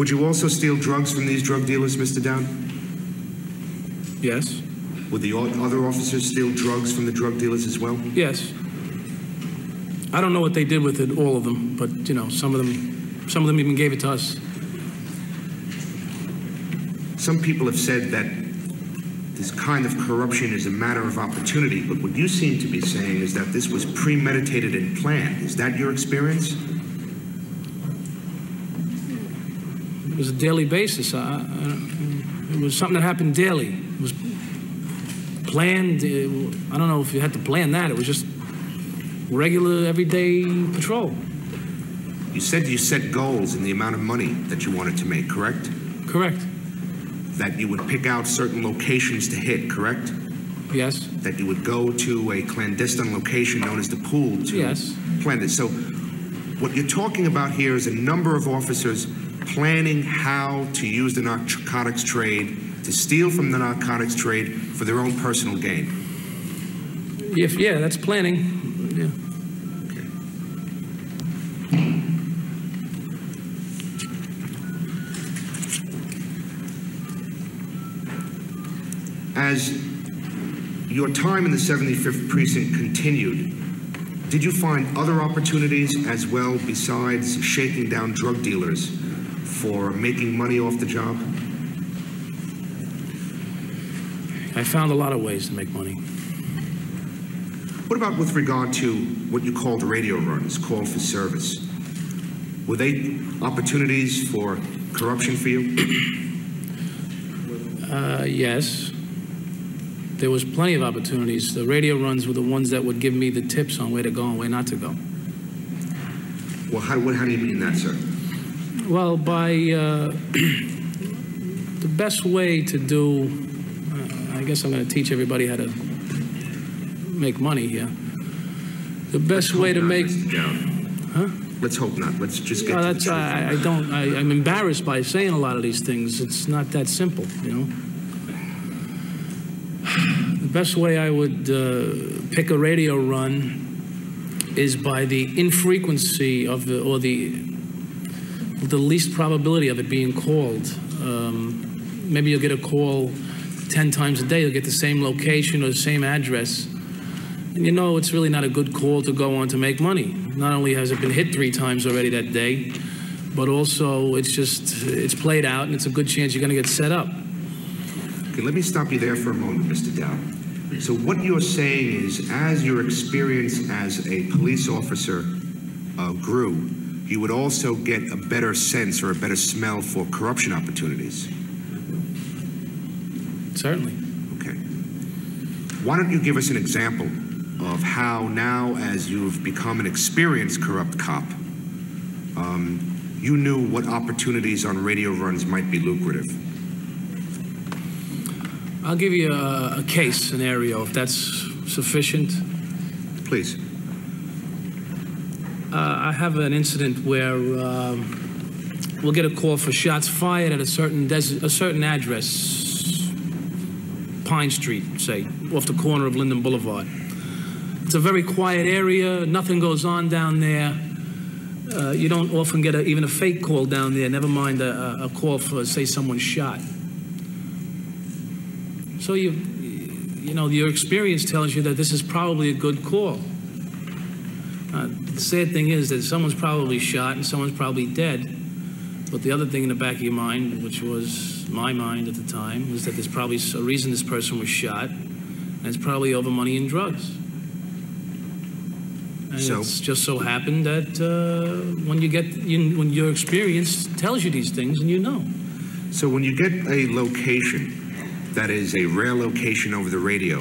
Would you also steal drugs from these drug dealers, Mr. Dowd? Yes. Would the other officers steal drugs from the drug dealers as well? Yes. I don't know what they did with it, all of them, but, you know, some of them even gave it to us. Some people have said that this kind of corruption is a matter of opportunity, but what you seem to be saying is that this was premeditated and planned. Is that your experience? It was a daily basis. It was something that happened daily. It was planned. I don't know if you had to plan that. It was just regular, everyday patrol. You said you set goals in the amount of money that you wanted to make, correct? Correct. That you would pick out certain locations to hit, correct? Yes. That you would go to a clandestine location known as the pool to plan this. So what you're talking about here is a number of officers planning how to use the narcotics trade, to steal from the narcotics trade for their own personal gain. If, yeah, that's planning. Yeah. As your time in the 75th precinct continued, did you find other opportunities as well besides shaking down drug dealers for making money off the job? I found a lot of ways to make money. What about with regard to what you called radio runs, call for service? Were they opportunities for corruption for you? Yes. There was plenty of opportunities. The radio runs were the ones that would give me the tips on where to go and where not to go. Well, how do you mean that, sir? Well, by the best way to do, I guess I'm going to teach everybody how to make money here. The best way to make, huh? Let's hope not. Let's just get. No, that's I don't. I'm embarrassed by saying a lot of these things. It's not that simple, you know. The best way I would pick a radio run is by the infrequency of the, or the least probability of it being called. Maybe you'll get a call 10 times a day. You'll get the same location or the same address. And you know it's really not a good call to go on to make money. Not only has it been hit 3 times already that day, but also it's just, it's played out and it's a good chance you're going to get set up. Okay, let me stop you there for a moment, Mr. Dowd. So what you're saying is, as your experience as a police officer grew, you would also get a better sense or a better smell for corruption opportunities. Certainly. Okay. Why don't you give us an example of how now, as you've become an experienced corrupt cop, you knew what opportunities on radio runs might be lucrative? I'll give you a case scenario, if that's sufficient. Please. I have an incident where we'll get a call for shots fired at a certain address, Pine Street, say, off the corner of Linden Boulevard. It's a very quiet area. Nothing goes on down there. You don't often get even a fake call down there, never mind a call for, say, someone's shot. So you know, your experience tells you that this is probably a good call. The sad thing is that someone's probably shot and someone's probably dead. But the other thing in the back of your mind, which was my mind at the time, was that there's probably a reason this person was shot, and it's probably over money and drugs. And so, it's just so happened that when your experience tells you these things, and you know. So when you get a location that is a rare location over the radio,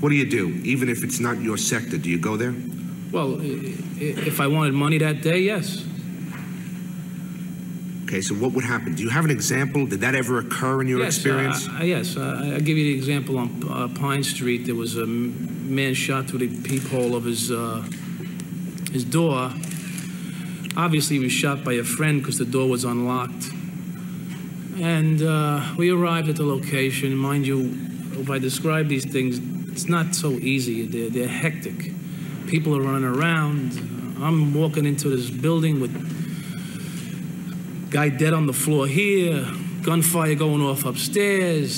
what do you do? Even if it's not your sector, do you go there? Well, if I wanted money that day, yes. Okay, so what would happen? Do you have an example? Did that ever occur in your experience? Yes, I'll give you the example on Pine Street. There was a man shot through the peephole of his door. Obviously, he was shot by a friend because the door was unlocked. And we arrived at the location. Mind you, if I describe these things, it's not so easy. They're hectic. People are running around. I'm walking into this building with Guy dead on the floor here, gunfire going off upstairs,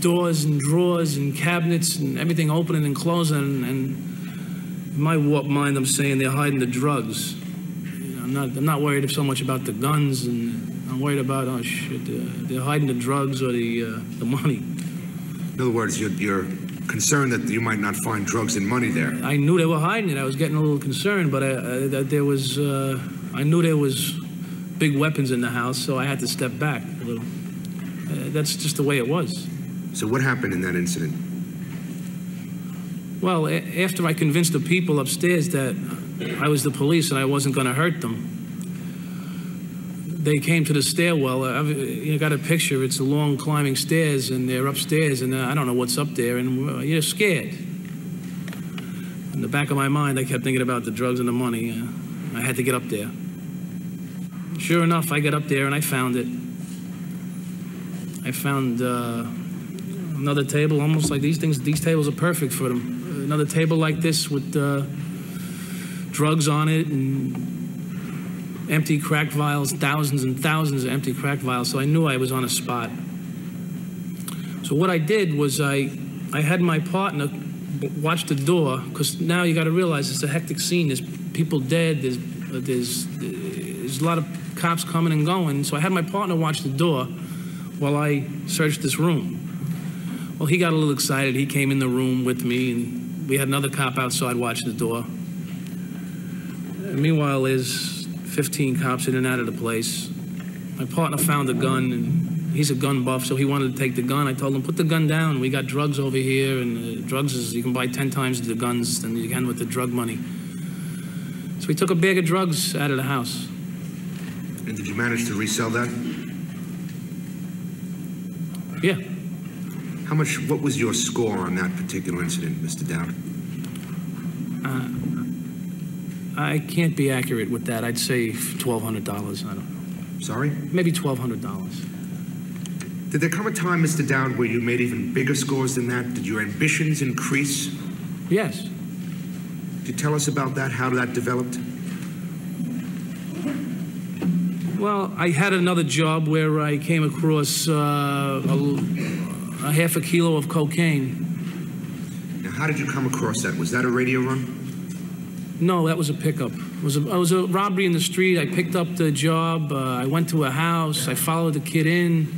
doors and drawers and cabinets and everything opening and closing, and in my warped mind I'm saying they're hiding the drugs. You know, I'm not worried so much about the guns, and I'm worried about, oh shit, they're hiding the drugs or the money. In other words, you're concerned that you might not find drugs and money there. I knew they were hiding it. I was getting a little concerned, but I knew there was big weapons in the house, so I had to step back a little. That's just the way it was. So what happened in that incident? Well, after I convinced the people upstairs that I was the police and I wasn't going to hurt them, they came to the stairwell. You got a picture. It's a long climbing stairs, and they're upstairs, and I don't know what's up there, and you're scared. In the back of my mind, I kept thinking about the drugs and the money. I had to get up there. Sure enough, I got up there, and I found it. I found another table, almost like these things. These tables are perfect for them. Another table like this with drugs on it, and empty crack vials, thousands and thousands of empty crack vials, so I knew I was on a spot. So what I did was I had my partner watch the door, because now you got to realize it's a hectic scene. There's people dead, there's a lot of cops coming and going, so I had my partner watch the door while I searched this room. Well, he got a little excited. He came in the room with me, and we had another cop outside watching the door. And meanwhile, there's 15 cops in and out of the place. My partner found a gun, and he's a gun buff, so he wanted to take the gun. I told him, put the gun down. We got drugs over here, and drugs is, you can buy 10 times the guns than you can with the drug money. So we took a bag of drugs out of the house. And did you manage to resell that? Yeah. How much, what was your score on that particular incident, Mr. Dowd? I can't be accurate with that. I'd say $1,200. I don't know. Sorry? Maybe $1,200. Did there come a time, Mr. Dowd, where you made even bigger scores than that? Did your ambitions increase? Yes. Could you tell us about that, how that developed? Well, I had another job where I came across a half a kilo of cocaine. Now, how did you come across that? Was that a radio run? No, that was a pickup. It was a robbery in the street. I picked up the job. I went to a house. I followed the kid in.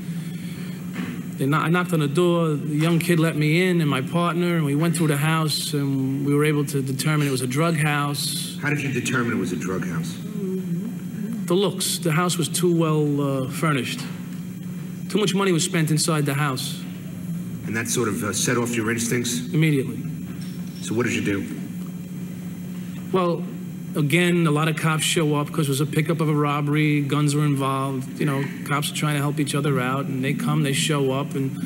I knocked on the door. The young kid let me in and my partner, and we went through the house, and we were able to determine it was a drug house. How did you determine it was a drug house? The looks. The house was too well furnished. Too much money was spent inside the house. And that sort of set off your instincts? Immediately. So what did you do? Well, again, a lot of cops show up because it was a pickup of a robbery. Guns were involved. You know, cops are trying to help each other out, and they come, they show up, and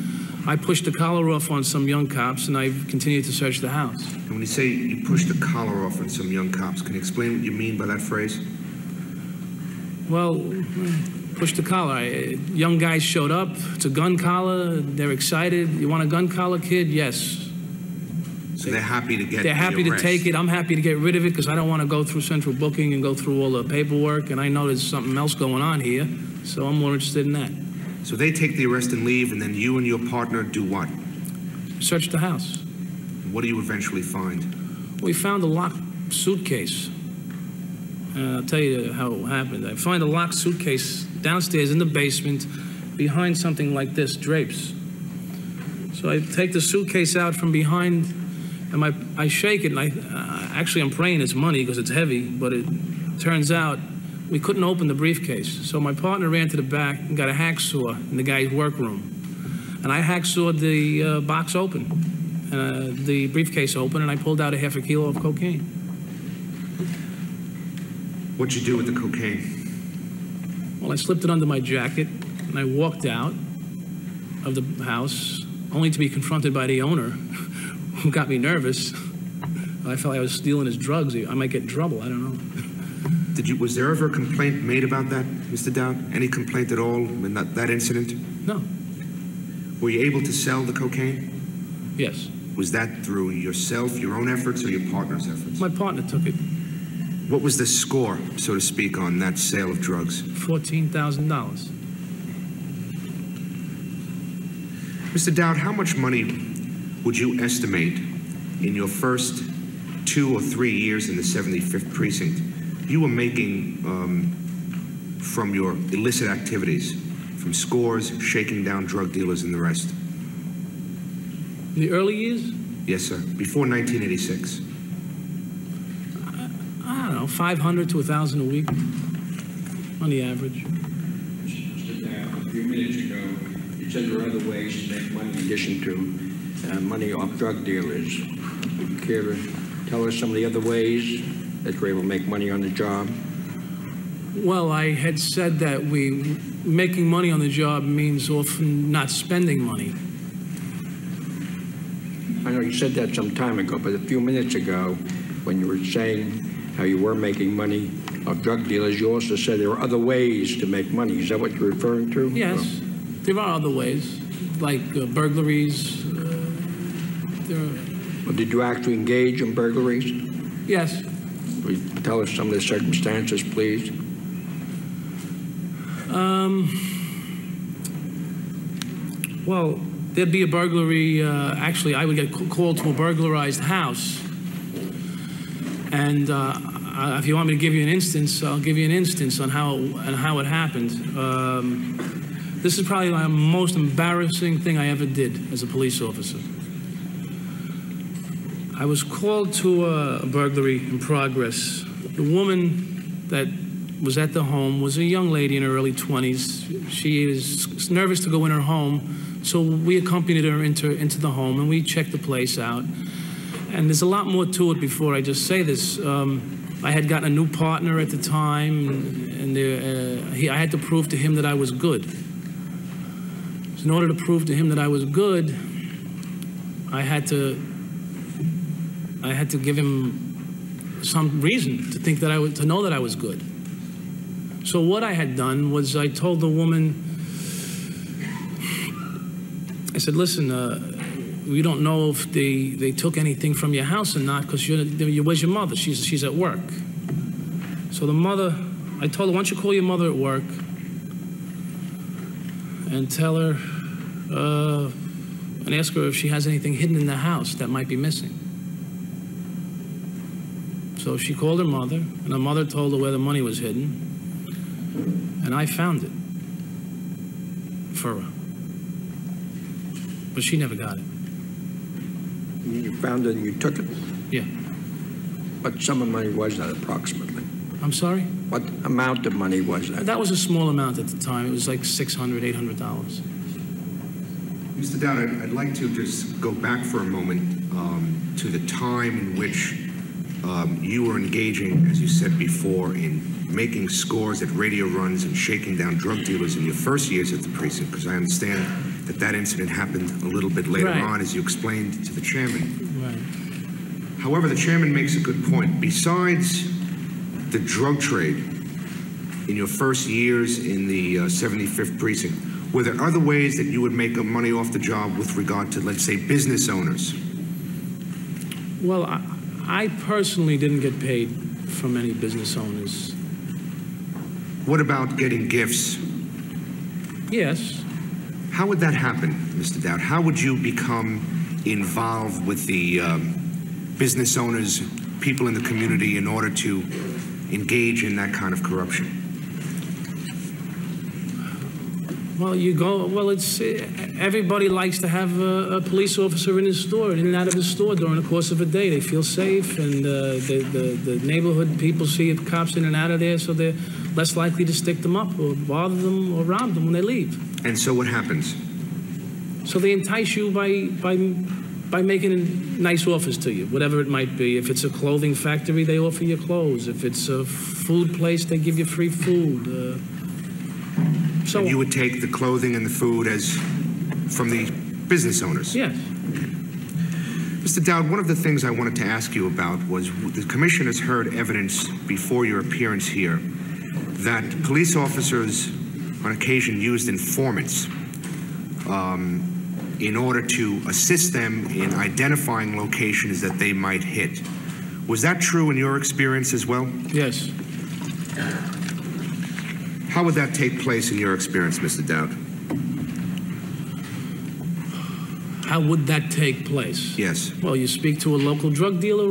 I pushed the collar off on some young cops, and I continued to search the house. And when you say you pushed the collar off on some young cops, can you explain what you mean by that phrase? Well, push the collar. Young guys showed up. It's a gun collar. They're excited. You want a gun collar, kid? Yes. So they're happy to get. They're happy to take it. I'm happy to get rid of it because I don't want to go through central booking and go through all the paperwork. And I know there's something else going on here, so I'm more interested in that. So they take the arrest and leave, and then you and your partner do what? Search the house. What do you eventually find? We found a locked suitcase. I'll tell you how it happened. I find a locked suitcase downstairs in the basement, behind something like this, drapes. So I take the suitcase out from behind. And I shake it, and actually I'm praying it's money because it's heavy, but it turns out we couldn't open the briefcase. So my partner ran to the back and got a hacksaw in the guy's workroom. And I hacksawed the box open, the briefcase open, and I pulled out a half a kilo of cocaine. What'd you do with the cocaine? Well, I slipped it under my jacket, and I walked out of the house, only to be confronted by the owner. Who got me nervous. I felt like I was stealing his drugs. I might get in trouble. I don't know. Was there ever a complaint made about that, Mr. Dowd? Any complaint at all in that incident? No. Were you able to sell the cocaine? Yes. Was that through yourself, your own efforts, or your partner's efforts? My partner took it. What was the score, so to speak, on that sale of drugs? $14,000. Mr. Dowd, how much money would you estimate in your first 2 or 3 years in the 75th precinct you were making from your illicit activities, from scores, shaking down drug dealers, and the rest? In the early years? Yes, sir. Before 1986. I don't know, 500 to 1,000 a week on the average. Mr. Dowd, a few minutes ago, you said there are other ways to make money in addition to money off drug dealers. Would you care to tell us some of the other ways that you're able to make money on the job? Well, I had said that making money on the job means often not spending money. I know you said that some time ago, but a few minutes ago, when you were saying how you were making money off drug dealers, you also said there were other ways to make money. Is that what you're referring to? Yes, oh. There are other ways, like burglaries. Well, did you actually engage in burglaries? Yes. Will you tell us some of the circumstances, please? Well, there'd be a burglary. Actually, I would get called to a burglarized house. And if you want me to give you an instance, I'll give you an instance on how it happened. This is probably the most embarrassing thing I ever did as a police officer. I was called to a burglary in progress. The woman that was at the home was a young lady in her early 20s. She is nervous to go in her home, so we accompanied her into the home, and we checked the place out. And there's a lot more to it before I just say this. I had gotten a new partner at the time, and I had to prove to him that I was good. So in order to prove to him that I was good, I had to give him some reason to think that to know that I was good. So what I had done was I told the woman, I said, listen, we don't know if they took anything from your house or not, because where's your mother? She's at work. So the mother, I told her, why don't you call your mother at work and tell her, and ask her if she has anything hidden in the house that might be missing. So she called her mother, and her mother told her where the money was hidden, and I found it for her. But she never got it. You found it and you took it? Yeah. What sum of money was that, approximately? I'm sorry? What amount of money was that? That was a small amount at the time. It was like $600, $800. Mr. Dowd, I'd like to just go back for a moment to the time in which you were engaging, as you said before, in making scores at radio runs and shaking down drug dealers in your first years at the precinct, because I understand that that incident happened a little bit later on, as you explained to the chairman. Right. However, the chairman makes a good point. Besides the drug trade in your first years in the 75th precinct, were there other ways that you would make money off the job with regard to, let's say, business owners? Well, I personally didn't get paid from any business owners. What about getting gifts? Yes. How would that happen, Mr. Dowd? How would you become involved with the business owners, people in the community, in order to engage in that kind of corruption? Well, you go, well, it's, everybody likes to have a police officer in his store, in and out of his store during the course of a day. They feel safe, and the neighborhood people see cops in and out of there, so they're less likely to stick them up or bother them or rob them when they leave. And so what happens? So they entice you by making a nice offers to you, whatever it might be. If it's a clothing factory, they offer you clothes. If it's a food place, they give you free food. So and you would take the clothing and the food as from the business owners? Yes. Okay. Mr. Dowd, one of the things I wanted to ask you about was the commission has heard evidence before your appearance here that police officers on occasion used informants in order to assist them in identifying locations that they might hit. Was that true in your experience as well? Yes. How would that take place in your experience, Mr. Dowd? How would that take place? Yes. Well, you speak to a local drug dealer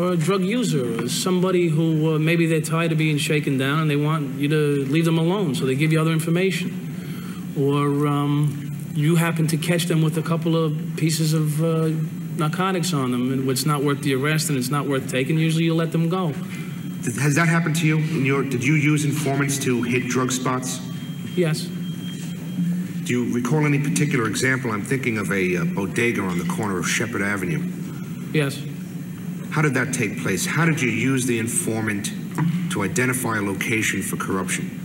or a drug user, or somebody who maybe they're tired of being shaken down and they want you to leave them alone, so they give you other information. Or you happen to catch them with a couple of pieces of narcotics on them, and it's not worth the arrest and it's not worth taking. Usually you let them go. Has that happened to you? Did you use informants to hit drug spots? Yes. Do you recall any particular example? I'm thinking of a bodega on the corner of Shepherd Avenue. Yes. How did that take place? How did you use the informant to identify a location for corruption?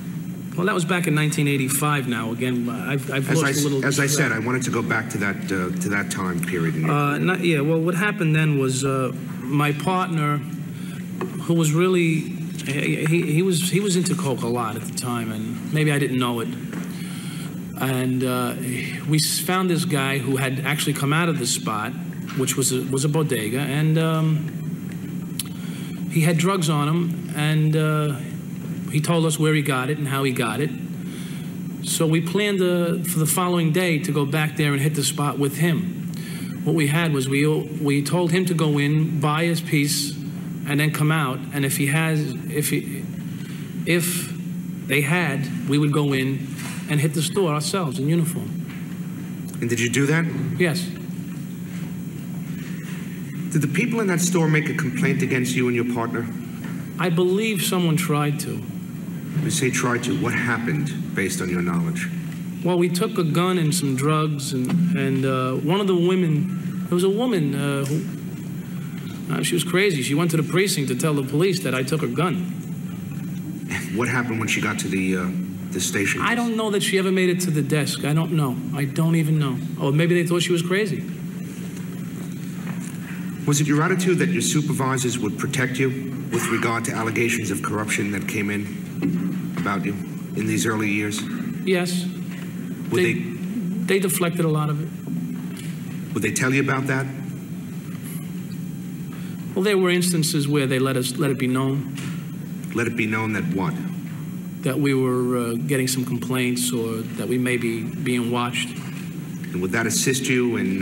Well, that was back in 1985. Now, again, I've lost a little. As I said, I wanted to go back to that time period. Yeah. Well, what happened then was my partner, who was really he was into coke a lot at the time, and maybe I didn't know it. And we found this guy who had actually come out of the spot, which was a bodega, and he had drugs on him, and he told us where he got it and how he got it. So we planned for the following day to go back there and hit the spot with him. What we had was we told him to go in, buy his piece, and then come out. And if he has, if they had, we would go in and hit the store ourselves in uniform. And did you do that? Yes. Did the people in that store make a complaint against you and your partner? I believe someone tried to. You say tried to. What happened, based on your knowledge? Well, we took a gun and some drugs, and one of the women, there was a woman who, she was crazy. She went to the precinct to tell the police that I took her gun. What happened when she got to the station? I don't know that she ever made it to the desk. I don't know. I don't even know. Or maybe they thought she was crazy. Was it your attitude that your supervisors would protect you with regard to allegations of corruption that came in about you in these early years? Yes. Would they deflected a lot of it. Would they tell you about that? Well, there were instances where they let it be known. Let it be known that what? That we were getting some complaints, or that we may be being watched. And would that assist you in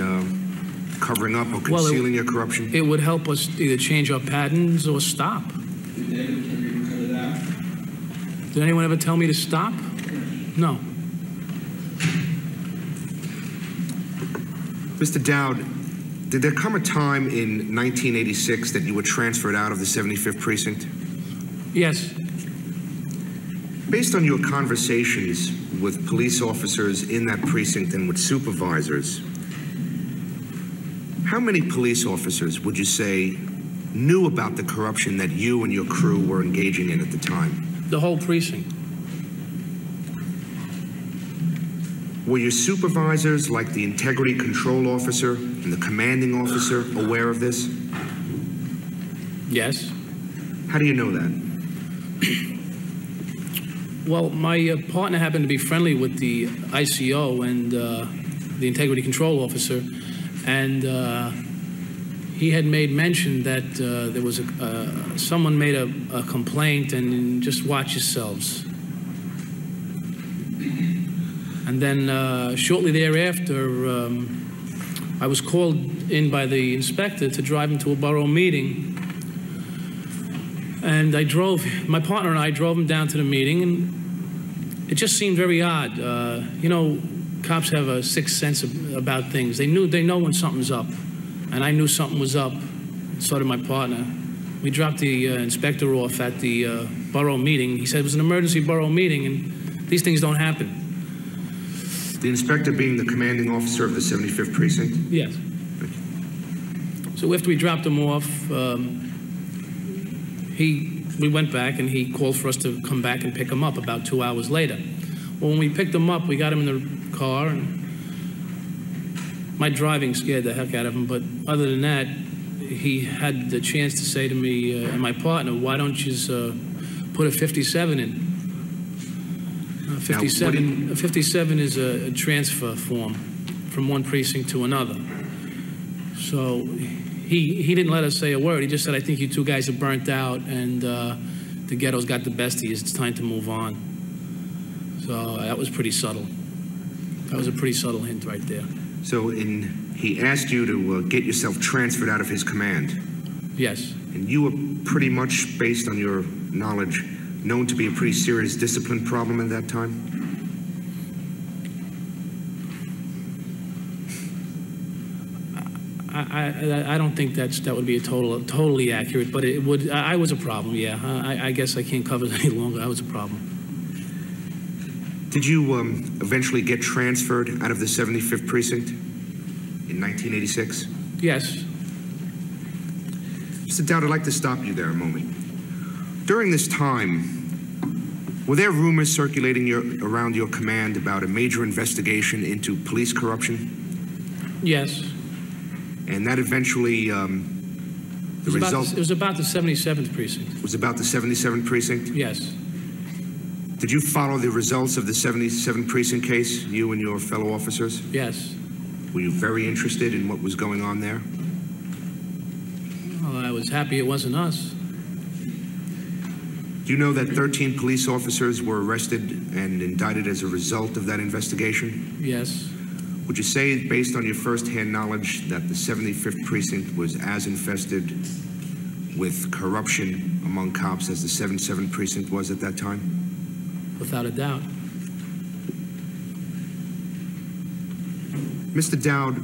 covering up or concealing your corruption? It would help us either change our patterns or stop. Did anyone ever cover that? Did anyone ever tell me to stop? No. Mr. Dowd, did there come a time in 1986 that you were transferred out of the 75th precinct? Yes. Based on your conversations with police officers in that precinct and with supervisors, how many police officers would you say knew about the corruption that you and your crew were engaging in at the time? The whole precinct. Were your supervisors, like the Integrity Control Officer and the commanding officer, aware of this? Yes. How do you know that? Well, my partner happened to be friendly with the ICO and the Integrity Control Officer, and he had made mention that there was someone made a complaint, and just watch yourselves. And then shortly thereafter, I was called in by the inspector to drive him to a borough meeting. And my partner and I drove him down to the meeting, and it just seemed very odd. You know, cops have a sixth sense about things. They know when something's up, and I knew something was up. So did my partner. We dropped the inspector off at the borough meeting. He said it was an emergency borough meeting, and these things don't happen. The inspector being the commanding officer of the 75th precinct? Yes. So after we dropped him off, we went back, and he called for us to come back and pick him up about 2 hours later. Well, when we picked him up, we got him in the car, and my driving scared the heck out of him, but other than that, he had the chance to say to me and my partner, why don't you put a 57 in? 57 is a transfer form from one precinct to another. So he didn't let us say a word. He just said, I think you two guys are burnt out, and the ghetto's got the best of you. It's time to move on. So that was pretty subtle. That was a pretty subtle hint right there. So he asked you to get yourself transferred out of his command. Yes. And you were pretty much, based on your knowledge, known to be a pretty serious discipline problem at that time? I don't think that would be totally accurate, but it would. I was a problem, yeah. I guess I can't cover it any longer. I was a problem. Did you eventually get transferred out of the 75th precinct in 1986? Yes. Mr. Dowd, I'd like to stop you there a moment. During this time, were there rumors circulating around your command about a major investigation into police corruption? Yes. And that eventually, the result... It was about the 77th precinct. It was about the 77th precinct? Yes. Did you follow the results of the 77th precinct case, you and your fellow officers? Yes. Were you very interested in what was going on there? Well, I was happy it wasn't us. Do you know that 13 police officers were arrested and indicted as a result of that investigation? Yes. Would you say, based on your first-hand knowledge, that the 75th precinct was as infested with corruption among cops as the 77th precinct was at that time? Without a doubt. Mr. Dowd,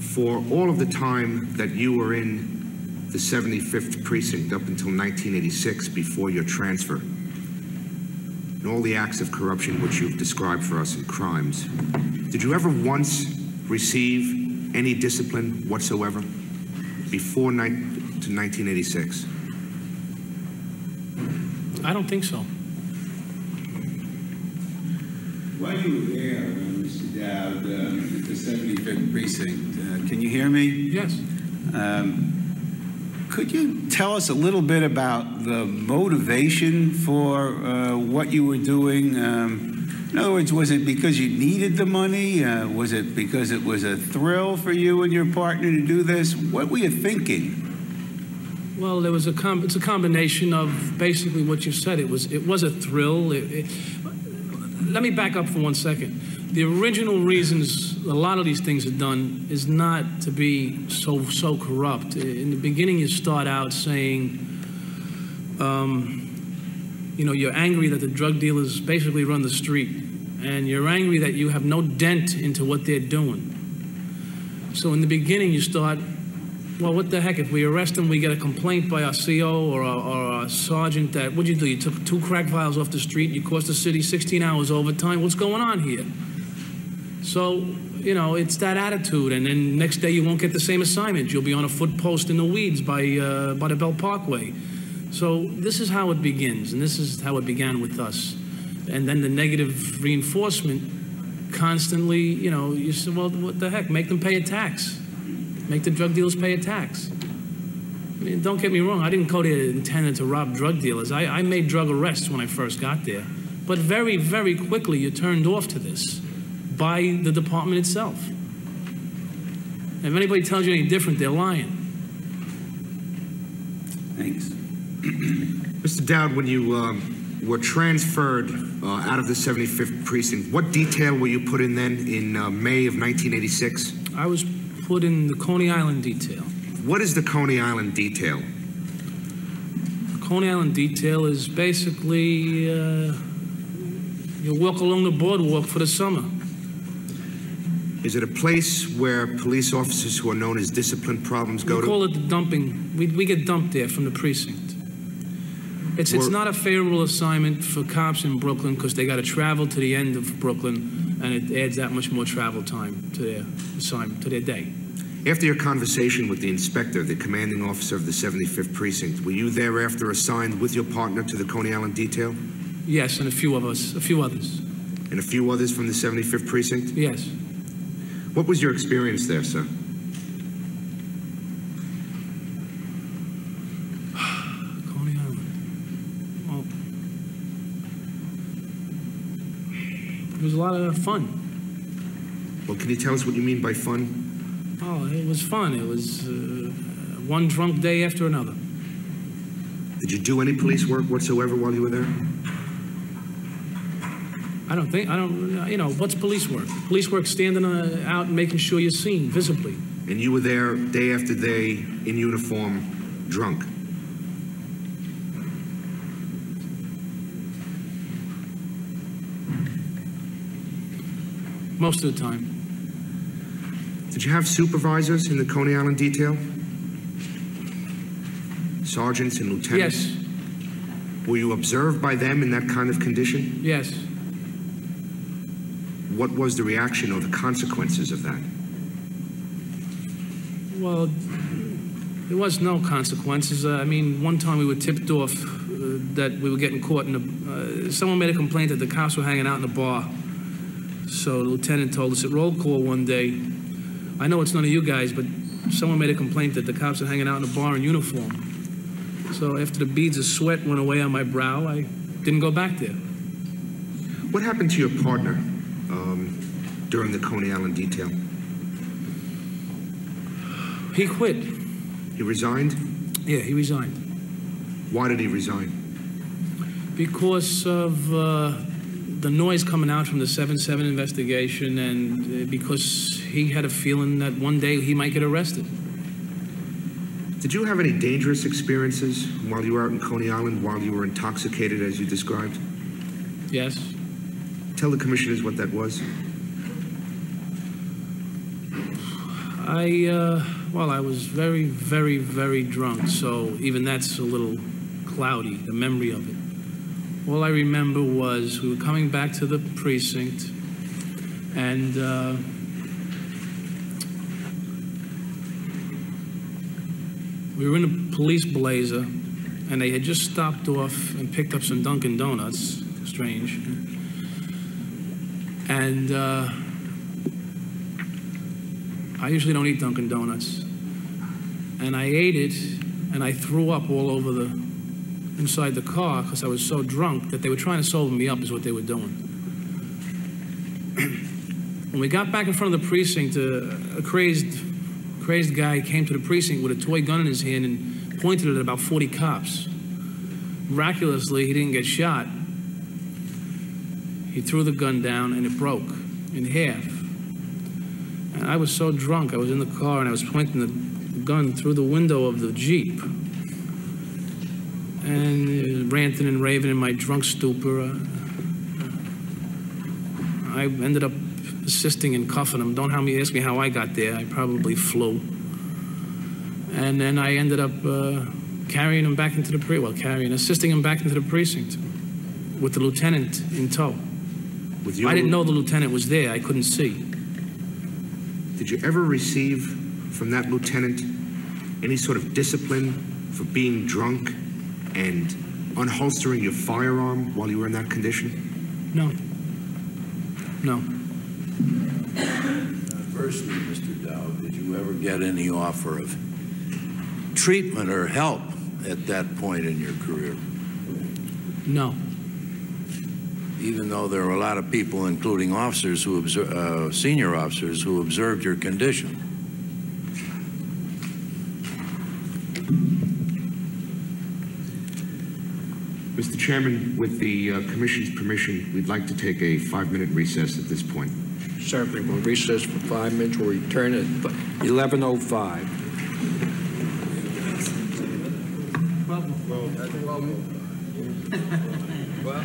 for all of the time that you were in the 75th precinct up until 1986 before your transfer, and all the acts of corruption which you've described for us in crimes, did you ever once receive any discipline whatsoever before 1986? I don't think so. While you were there, Mr. Dowd, at the 75th precinct, can you hear me? Yes. Could you tell us a little bit about the motivation for what you were doing? In other words, was it because you needed the money? Was it because it was a thrill for you and your partner to do this? What were you thinking? Well, there was it's a combination of basically what you said. It was a thrill. Let me back up for one second. The original reasons a lot of these things are done is not to be so corrupt. In the beginning, you start out saying, you know, you're angry that the drug dealers basically run the street, and you're angry that you have no dent into what they're doing. So in the beginning, you start, well, what the heck, if we arrest them, we get a complaint by our CO or our sergeant that, what'd you do? You took 2 crack vials off the street, you cost the city 16 hours overtime, what's going on here? So, you know, it's that attitude, and then next day you won't get the same assignment. You'll be on a foot post in the weeds by the Belt Parkway. So this is how it begins, and this is how it began with us. And then the negative reinforcement constantly, you know, you said, well, what the heck, make them pay a tax. Make the drug dealers pay a tax. I mean, don't get me wrong, I didn't go there intended to rob drug dealers. I made drug arrests when I first got there. But very, very quickly, you turned off to this by the department itself. And if anybody tells you any different, they're lying. Thanks. Mr. Dowd, when you were transferred out of the 75th precinct, what detail were you put in then in May of 1986? I was put in the Coney Island Detail. What is the Coney Island Detail? The Coney Island Detail is basically you walk along the boardwalk for the summer. Is it a place where police officers who are known as discipline problems go to? We call it the dumping. We get dumped there from the precinct. It's not a favorable assignment for cops in Brooklyn because they got to travel to the end of Brooklyn, and it adds that much more travel time to their assignment, to their day. After your conversation with the inspector, the commanding officer of the 75th precinct, were you thereafter assigned with your partner to the Coney Island Detail? Yes, and a few others. And a few others from the 75th precinct? Yes. What was your experience there, sir? It was a lot of fun. Well, can you tell us what you mean by fun? Oh, it was fun. It was one drunk day after another. Did you do any police work whatsoever while you were there? I don't, you know, what's police work? Police work standing out and making sure you're seen visibly. And you were there day after day in uniform, drunk? Most of the time. Did you have supervisors in the Coney Island detail? Sergeants and lieutenants? Yes. Were you observed by them in that kind of condition? Yes. What was the reaction or the consequences of that? Well, there was no consequences. I mean, one time we were tipped off that we were getting caught in the... someone made a complaint that the cops were hanging out in the bar. So the lieutenant told us at roll call one day, I know it's none of you guys, but someone made a complaint that the cops are hanging out in a bar in uniform. So after the beads of sweat went away on my brow, I didn't go back there. What happened to your partner during the Coney Island detail? He quit. He resigned? Yeah, he resigned. Why did he resign? Because of... the noise coming out from the 7/7 investigation, and because he had a feeling that one day he might get arrested. Did you have any dangerous experiences while you were out in Coney Island, while you were intoxicated, as you described? Yes. Tell the commissioners what that was. Well, I was very, very, very drunk, so even that's a little cloudy, the memory of it. All I remember was we were coming back to the precinct, and we were in a police blazer, and they had just stopped off and picked up some Dunkin' Donuts. Strange. And I usually don't eat Dunkin' Donuts. And I ate it, and I threw up all over the... inside the car, because I was so drunk that they were trying to sober me up is what they were doing. When we got back in front of the precinct, a crazed guy came to the precinct with a toy gun in his hand and pointed it at about 40 cops. Miraculously, he didn't get shot. He threw the gun down and it broke in half. And I was so drunk, I was in the car and I was pointing the gun through the window of the Jeep. And ranting and raving in my drunk stupor. I ended up assisting and cuffing him. Don't ask me how I got there. I probably flew. And then I ended up carrying him back into the precinct. Well, assisting him back into the precinct with the lieutenant in tow. I didn't know the lieutenant was there. I couldn't see. Did you ever receive from that lieutenant any sort of discipline for being drunk and unholstering your firearm while you were in that condition? No. No. Firstly, Mr. Dowd, did you ever get any offer of treatment or help at that point in your career? No. Even though there were a lot of people, including officers who observed, senior officers, who observed your condition? Mr. Chairman, with the Commission's permission, we'd like to take a 5-minute recess at this point. Certainly, we'll recess for 5 minutes. We'll return at 11:05. Well.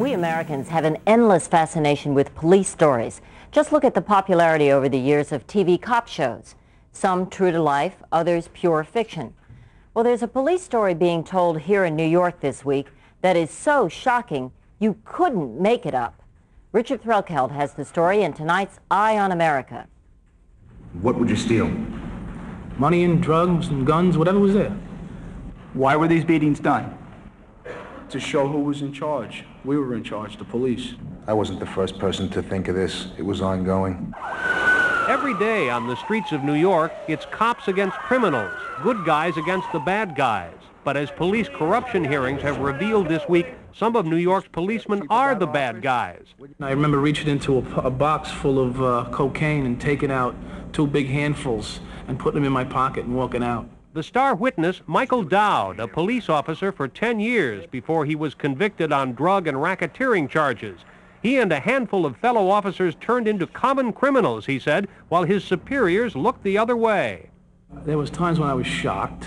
We Americans have an endless fascination with police stories. Just look at the popularity over the years of TV cop shows. Some true to life, others pure fiction. Well, there's a police story being told here in New York this week that is so shocking, you couldn't make it up. Richard Threlkeld has the story in tonight's Eye on America. What would you steal? Money and drugs and guns, whatever was there. Why were these beatings done? To show who was in charge. We were in charge, the police. I wasn't the first person to think of this. It was ongoing. Every day on the streets of New York, it's cops against criminals, good guys against the bad guys. But as police corruption hearings have revealed this week, some of New York's policemen are the bad guys. I remember reaching into a box full of cocaine and taking out two big handfuls and putting them in my pocket and walking out. The star witness, Michael Dowd, a police officer for 10 years before he was convicted on drug and racketeering charges. He and a handful of fellow officers turned into common criminals, he said, while his superiors looked the other way. There was times when I was shocked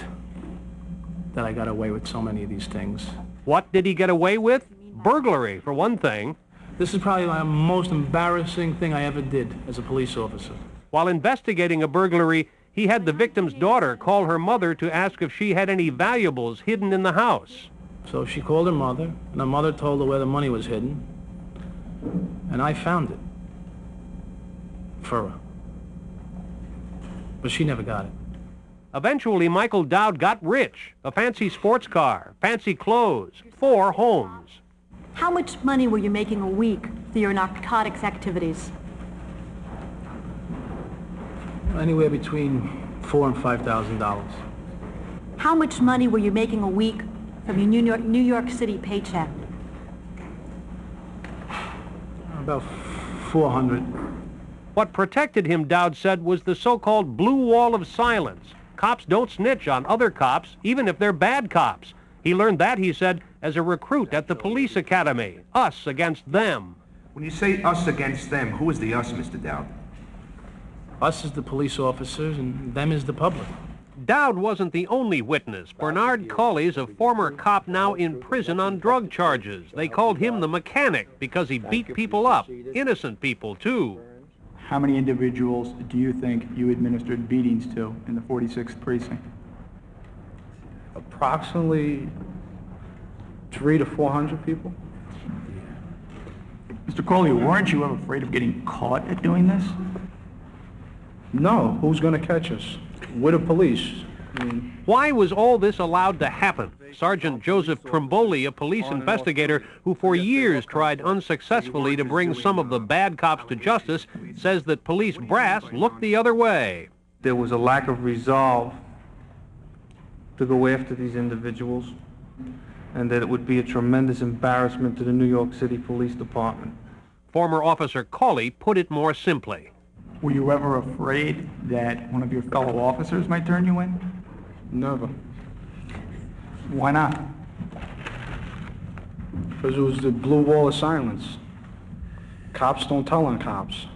that I got away with so many of these things. What did he get away with? Burglary, for one thing. This is probably the most embarrassing thing I ever did as a police officer. While investigating a burglary, he had the victim's daughter call her mother to ask if she had any valuables hidden in the house. So she called her mother, and her mother told her where the money was hidden, and I found it for her. But she never got it. Eventually, Michael Dowd got rich, a fancy sports car, fancy clothes, 4 homes. How much money were you making a week through your narcotics activities? Anywhere between $4,000 and $5,000. How much money were you making a week from your New York City paycheck? About 400. What protected him, Dowd said, was the so-called blue wall of silence. Cops don't snitch on other cops, even if they're bad cops. He learned that, he said, as a recruit at the police academy. Us against them. When you say us against them, who is the us, Mr. Dowd? Us is the police officers, and them is the public. Dowd wasn't the only witness. Bernard Cawley is a former cop now in prison on drug charges. They called him the mechanic because he beat people up, innocent people, too. How many individuals do you think you administered beatings to in the 46th precinct? Approximately 300 to 400 people. Mr. Cawley, weren't you ever afraid of getting caught at doing this? No, who's going to catch us? We're the police. I mean, why was all this allowed to happen? Sergeant Joseph Tromboli, a police investigator who for years tried unsuccessfully to bring some of the bad cops to justice, says that police brass looked the other way. There was a lack of resolve to go after these individuals, and that it would be a tremendous embarrassment to the New York City Police Department. Former Officer Cawley put it more simply. Were you ever afraid that one of your fellow officers might turn you in? Never. Why not? Because it was the blue wall of silence. Cops don't tell on cops.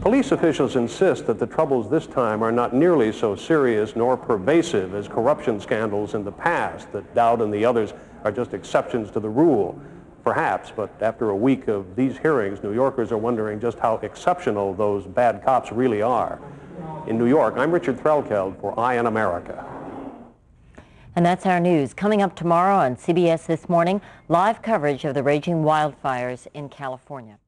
Police officials insist that the troubles this time are not nearly so serious nor pervasive as corruption scandals in the past, that Dowd and the others are just exceptions to the rule. Perhaps, but after a week of these hearings, New Yorkers are wondering just how exceptional those bad cops really are. In New York, I'm Richard Threlkeld for Eye on America. And that's our news. Coming up tomorrow on CBS This Morning, live coverage of the raging wildfires in California.